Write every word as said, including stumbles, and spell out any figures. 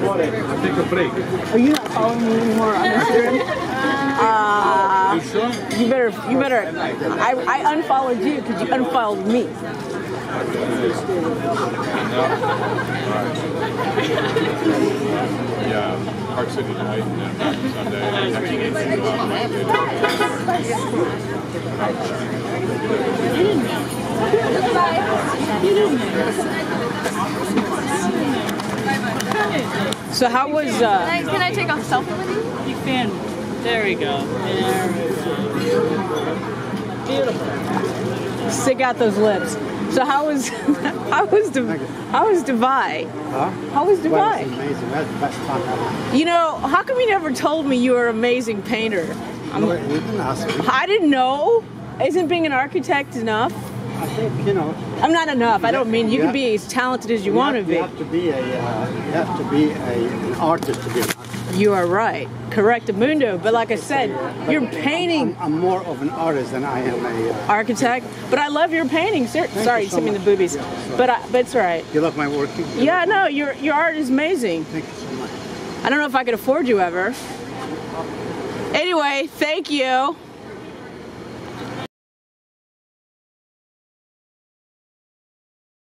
I'll take a break. Are you not following me anymore on Instagram? Uh, you sure? You better, you better. I, I unfollowed you because you unfollowed me. Yeah, Park City tonight and then back Sunday. Actually, get to uh, so how was? Uh, can, I, can I take off selfie with you? You can. There we go. There we go. Beautiful. Stick out those lips. So how was how was Dubai? How was Dubai? Huh? How was Dubai? It was amazing. That was the best time ever. You know, how come you never told me you were an amazing painter? I'm, well, you didn't ask me. I didn't know. Isn't being an architect enough? I think you know. I'm not enough. I don't mean you, you can be as talented as you, you want to be. You have to be a uh, you have to be a, an artist to be an architect. You are right. Correctamundo. But like I said, so, uh, you're painting. I'm, I'm more of an artist than I am a uh, architect. But I love your painting. Sir, sorry, you so me the boobies. Yeah, but I, but it's right. You love my work. You yeah, no, your your art is amazing. Thank you so much. I don't know if I could afford you ever. Anyway, thank you.